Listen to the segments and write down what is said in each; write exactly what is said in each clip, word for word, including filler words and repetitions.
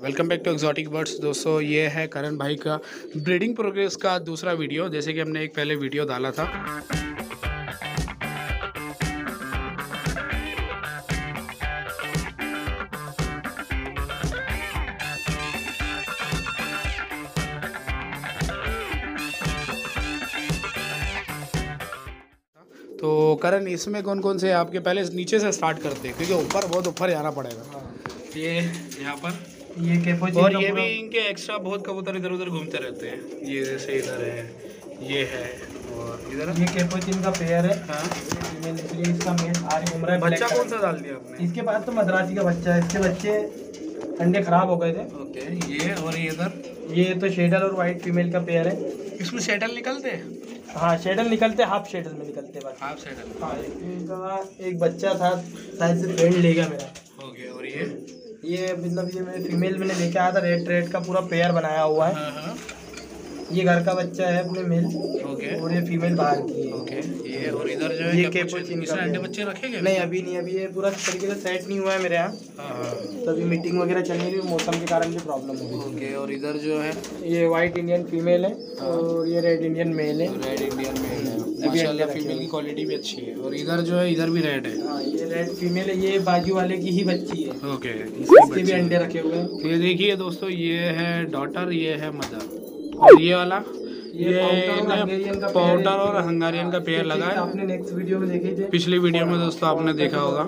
Welcome back to exotic birds. दोस्तों ये है करण भाई का ब्रीडिंग प्रोग्रेस का दूसरा वीडियो। जैसे कि हमने एक पहले वीडियो डाला था, तो करण इसमें कौन कौन से आपके पहले नीचे से स्टार्ट करते हैं क्योंकि ऊपर बहुत ऊपर जाना पड़ेगा। ये यहाँ पर ये कैपोजिट और ये भी इनके एक्स्ट्रा बहुत कबूतर इधर उधर घूमते रहते हैं। ये जैसे इधर है, ये है और इधर ये कैपोजिन का पेयर है। हाँ, इसका मेल आज घूम रहा है। बच्चा कौन सा डाल दिया आपने? इसके पास तो मद्रासी का बच्चा है। इसके बच्चे अंडे खराब हो गए थे। ओके, ये और ये इधर ये तो शेडल और वाइट फीमेल का पेयर है। इसमें शेडल निकलते हैं? हाँ, शेडल निकलते, हाफ शेडल में निकलते हैं। हाफ शेडल। हाँ, इनका एक बच्चा था, शायद से फ्रेंड लेगा मेरा। ओके, और ये ये मतलब ये मैंने फीमेल मैंने लेके आया था। रेड रेड का पूरा पेयर बनाया हुआ है। हाँ। ये घर का बच्चा है अपने मेल। ओके। और ये फीमेल बाहर की है। ओके। ये और इधर जो है ये कैपोचिन का अंडे बच्चे रखेंगे? नहीं, अभी नहीं। अभी ये पूरा तरीके से सेट नहीं हुआ है मेरे यहाँ। हाँ। तो अभी मीटिंग वगैरह चल रही है, मौसम के कारण भी प्रॉब्लम हो रही है। ओके। और इधर जो है ये वाइट इंडियन फीमेल है और ये रेड इंडियन मेल है। रेड इंडियन मेल है। माशाल्लाह, फीमेल की क्वालिटी भी अच्छी है। और इधर जो है इधर भी रेड है। हाँ, ये रेड फीमेल है। ये बाजू वाले की ही बच्ची है। ओके, इसके भी अंडे रखे हुए हैं। ये देखिए दोस्तों, ये है डॉटर, ये है मदर। और ये वाला ये पाउडर और हंगारियन का पेयर लगा है। आपने नेक्स्ट वीडियो में देखी थी, पिछली वीडियो में दोस्तों आपने देखा होगा।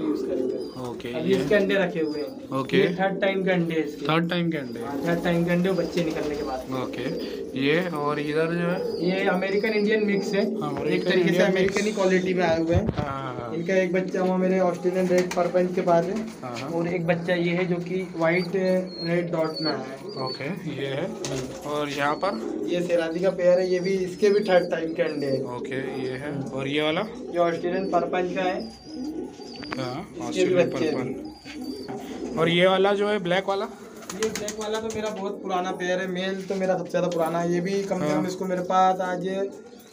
ओके, ये इसके अंडे रखे हुए हैं। ओके, थर्ड टाइम के अंडे इसके थर्ड टाइम के अंडे थर्ड टाइम के अंडे बच्चे निकलने के बाद। ओके, ये और इधर जो है ये अमेरिकन इंडियन मिक्स है। एक तरीके से अमेरिकन ही क्वालिटी में आए हुए हैं। इनका एक बच्चा वहाँ मेरे ऑस्ट्रेलियन रेड पर्पल के पास है और एक बच्चा ये है जो कि वाइट रेड डॉट में है। ओके, ये है और यहाँ पर ये शेराजी का पेयर है। ये भी इसके भी थर्ड टाइम के अंडे हैं। ओके, ये है और ये वाला ये ऑस्ट्रेलियन पर्पल का है। हाँ, ऑस्ट्रेलियन पर्पल। और ये वाला जो है ब्लैक वाला, ये ब्लैक वाला तो मेरा बहुत पुराना पेयर है। मेल तो मेरा सबसे ज़्यादा पुराना है। ये भी कम से कम इसको मेरे पास आज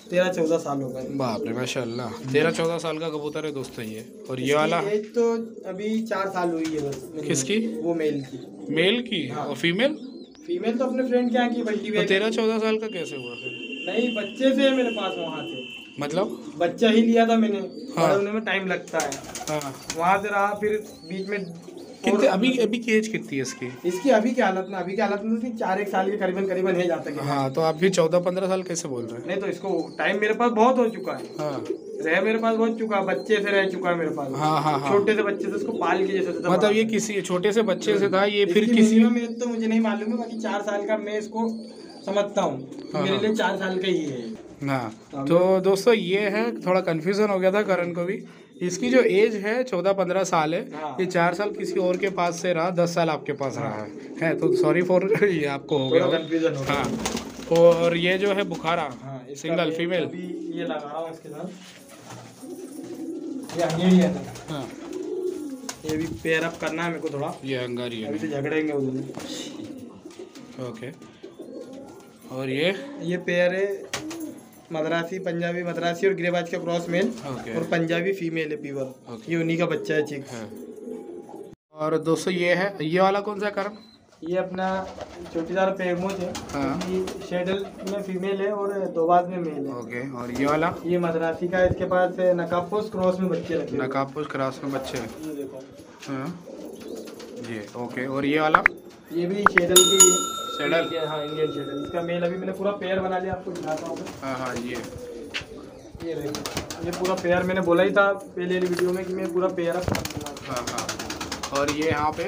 तेरह चौदह साल हो गए। बाप रे, माशाल्लाह, तेरह चौदह साल का कबूतर है दोस्तों ये। और ये वाला एज तो अभी चार साल हुई है बस। किसकी? वो मेल की। मेल की? हाँ। और फीमेल? फीमेल तो अपने फ्रेंड के यहाँ की बल्कि। तो तेरह चौदह साल का कैसे हुआ फिर? नहीं, बच्चे से है मेरे पास वहाँ से। मतलब बच्चा ही लिया था मैंने। हाँ। और उन्हें में टाइम लगता है। हाँ। वहाँ से रहा, फिर बीच में कितने अभी अभी की एज कितनी है इसकी? इसकी अभी की हालत में अभी की हालत में चार एक साल के करीबन करीबन है जाता है। हाँ, तो आप भी चौदह पंद्रह साल कैसे बोल रहे हैं? नहीं, तो इसको टाइम मेरे पास बहुत हो चुका है। हाँ। रह मेरे पास बहुत चुका, बच्चे से रह चुका है मेरे पास। हाँ, हाँ, हाँ। छोटे से बच्चे से इसको पाल के जैसे। मतलब ये किसी छोटे से बच्चे से था ये? फिर किसी में तो मुझे नहीं मालूम है, बाकी चार साल का मैं इसको समझता हूँ, मेरे लिए चार साल का ही है। हाँ, तो दोस्तों ये है, थोड़ा कन्फ्यूज़न हो गया था करण को भी। इसकी जो एज है चौदह पंद्रह साल है। हाँ। ये चार साल किसी और के पास से रहा, दस साल आपके पास। हाँ। रहा है, है तो सॉरी फॉर ये आपको हो गया कन्फ्यूजन। हाँ। और ये जो है बुखारा। हाँ, सिंगल फीमेल ये लगा रहा हूँ इसके साथ। ये हंगेरियन है। हाँ, ये भी पेयर अप करना है मेरे को थोड़ा। ये हंगेरियन है, झगड़ेंगे उधर। ओके, और ये ये पेयर है मद्रासी पंजाबी। मद्रासी और गिरेबाज का क्रॉस मेल। okay. और पंजाबी फीमेल है पीवर। okay. ये उन्हीं का बच्चा है, चिक है। और दोस्तों ये है ये वाला कौन सा करम? ये अपना छोटीदार पेगमोज है। हाँ। तो शेडल में फीमेल है और दोबाद में मेल है। Okay, okay. और ये वाला ये मद्रासी का, इसके पास नकाबपोश क्रॉस में बच्चे रखे। नकाबपोश क्रॉस में बच्चे ये देखो। हाँ, ये ओके। और ये वाला ये भी शेडल की है। शेडल? हाँ, इंडियन शेडल। इसका मेल अभी मैंने पूरा पेयर बना लिया, आपको दिखाता हूँ। हाँ, हाँ, ये ये ये पूरा पेयर मैंने बोला ही था पहले वीडियो में कि मैं पूरा पेयर अप कर दूँगा। हाँ, हाँ। और ये यहाँ पे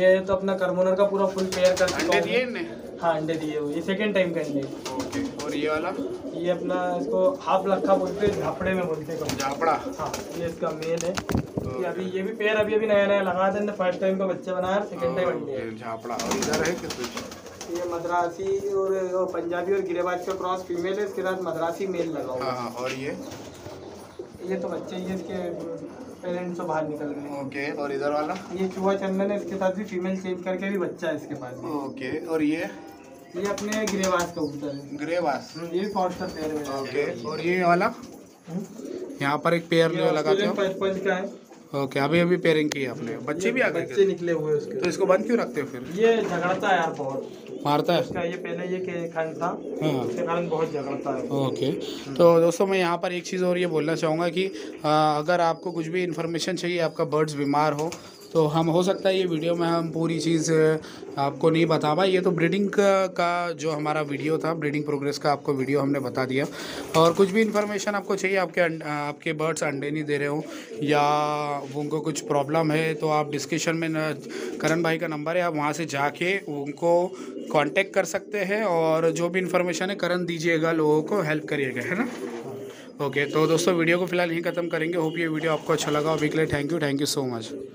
ये तो अपना करमोनर का पूरा फुल पेयर का अंडे दिए इन्हें। हाँ, अंडे दिए हुए, ये सेकेंड टाइम का अंडे। ओके, और ये वाला ये अपना इसको हाफ लक्खा बोलते हैं, झापड़े में बोलते हैं, झापड़ा। हाँ, ये इसका मेल है। ये अभी ये भी पेयर अभी अभी नया नया लगा था। फर्स्ट टाइम का बच्चा बनाया, सेकेंड टाइम अंडे झापड़ा। और इधर है ये मद्रासी और पंजाबी और गिरेबाज का क्रॉस फीमेल है, इसके साथ मद्रासी मेल लगा हुआ। हाँ, और ये ये तो बच्चे ये इसके पेरेंट्स से बाहर निकल गए। ओके, और इधर वाला ये चूहा चंदन है, इसके साथ भी फीमेल चेंज करके भी बच्चा है इसके पास। ओके, और ये ये अपने गिरेबाज का कबूतर है। गिरेबाज ये फॉस्टर पेयर है। ओके, और ये वाला यहाँ पर एक पेयर जो लगाते हैं पर्पल का है। ओके, अभी अभी पेयरिंग की आपने, बच्चे भी आ गए, बच्चे निकले हुए उसके। तो इसको बंद क्यों रखते हो फिर? ये झगड़ता है यार बहुत, मारता है इसका। ये पहले ये खंड था, इसके कारण बहुत झगड़ता है। ओके, तो दोस्तों मैं यहाँ पर एक चीज़ और ये बोलना चाहूँगा कि आ, अगर आपको कुछ भी इन्फॉर्मेशन चाहिए, आपका बर्ड्स बीमार हो, तो हम हो सकता है ये वीडियो में हम पूरी चीज़ आपको नहीं बता पाए। ये तो ब्रीडिंग का, का जो हमारा वीडियो था, ब्रीडिंग प्रोग्रेस का आपको वीडियो हमने बता दिया। और कुछ भी इन्फॉर्मेशन आपको चाहिए, आपके आपके बर्ड्स अंडे नहीं दे रहे हो या उनको कुछ प्रॉब्लम है, तो आप डिस्क्रिप्शन में करण भाई का नंबर है, आप वहाँ से जाके उनको कॉन्टेक्ट कर सकते हैं और जो भी इन्फॉर्मेशन है करण दीजिएगा, लोगों को हेल्प करिएगा, है ना। ओके, तो दोस्तों वीडियो को फिलहाल यहीं ख़त्म करेंगे। होप ये वीडियो आपको अच्छा लगा। अभी के लिए thank you, thank you so much.